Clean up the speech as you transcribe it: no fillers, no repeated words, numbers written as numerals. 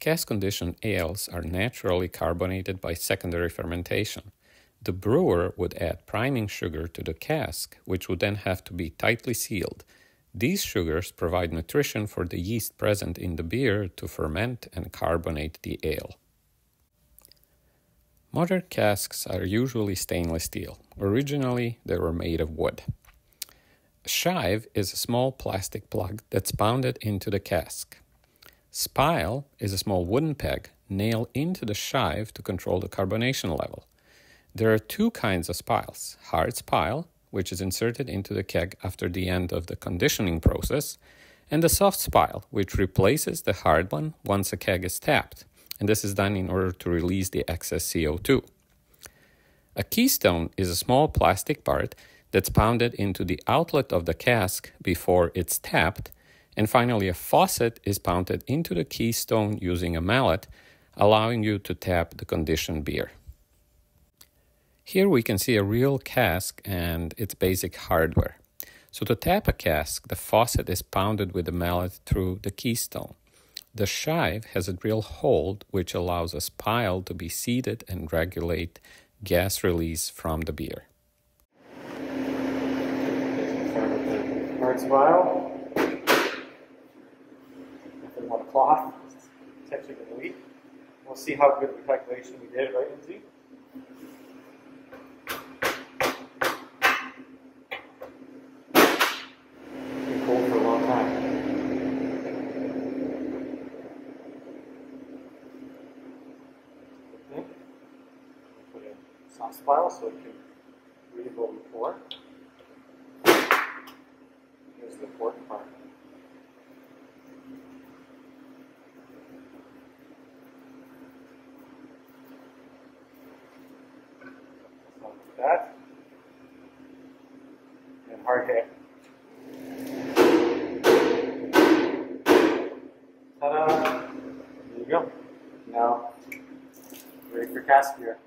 Cask-conditioned ales are naturally carbonated by secondary fermentation. The brewer would add priming sugar to the cask, which would then have to be tightly sealed. These sugars provide nutrition for the yeast present in the beer to ferment and carbonate the ale. Modern casks are usually stainless steel. Originally, they were made of wood. Shive is a small plastic plug that's pounded into the cask. Spile is a small wooden peg nailed into the shive to control the carbonation level. There are two kinds of spiles: hard spile, which is inserted into the keg after the end of the conditioning process, and the soft spile, which replaces the hard one once a keg is tapped, and this is done in order to release the excess CO2. A keystone is a small plastic part that's pounded into the outlet of the cask before it's tapped, and finally a faucet is pounded into the keystone using a mallet, allowing you to tap the conditioned beer. Here we can see a real cask and its basic hardware. So to tap a cask, the faucet is pounded with a mallet through the keystone. The shive has a drill hold which allows a spile to be seated and regulate gas release from the beer. Hard spile. On cloth, it's actually going to leak. We'll see how good the calculation we did, right, Lindsay? It's been cold for a long time. Okay. Put a soft spile so it can really go before. Here's the important part. That and hard hit. Ta-da! There you go. Now, ready for cask beer.